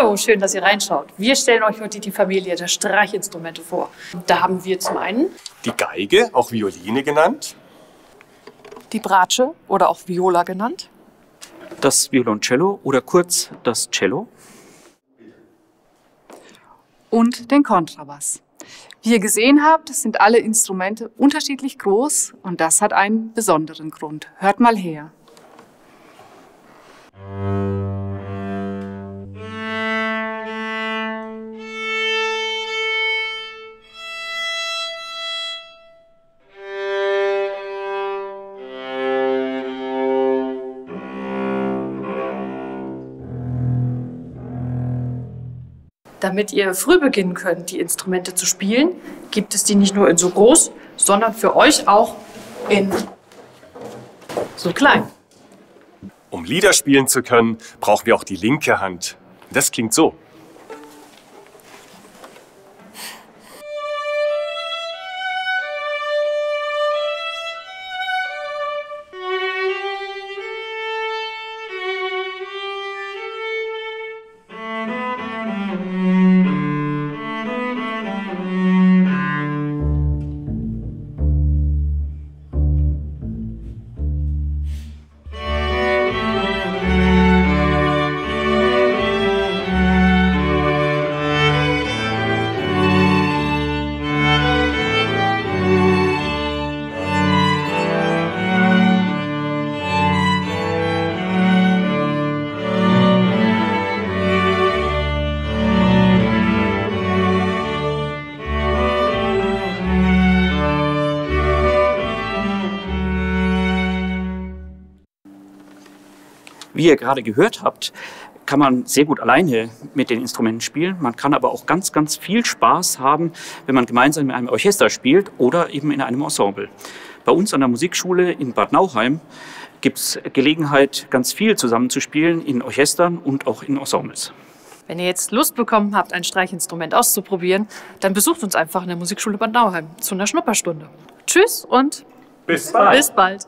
Hallo, schön, dass ihr reinschaut. Wir stellen euch heute die Familie der Streichinstrumente vor. Da haben wir zum einen die Geige, auch Violine genannt. Die Bratsche oder auch Viola genannt. Das Violoncello oder kurz das Cello. Und den Kontrabass. Wie ihr gesehen habt, sind alle Instrumente unterschiedlich groß und das hat einen besonderen Grund. Hört mal her. Damit ihr früh beginnen könnt, die Instrumente zu spielen, gibt es die nicht nur in so groß, sondern für euch auch in so klein. Um Lieder spielen zu können, brauchen wir auch die linke Hand. Das klingt so. Wie ihr gerade gehört habt, kann man sehr gut alleine mit den Instrumenten spielen. Man kann aber auch ganz, ganz viel Spaß haben, wenn man gemeinsam mit einem Orchester spielt oder eben in einem Ensemble. Bei uns an der Musikschule in Bad Nauheim gibt es Gelegenheit, ganz viel zusammenzuspielen in Orchestern und auch in Ensembles. Wenn ihr jetzt Lust bekommen habt, ein Streichinstrument auszuprobieren, dann besucht uns einfach in der Musikschule Bad Nauheim zu einer Schnupperstunde. Tschüss und bis bald!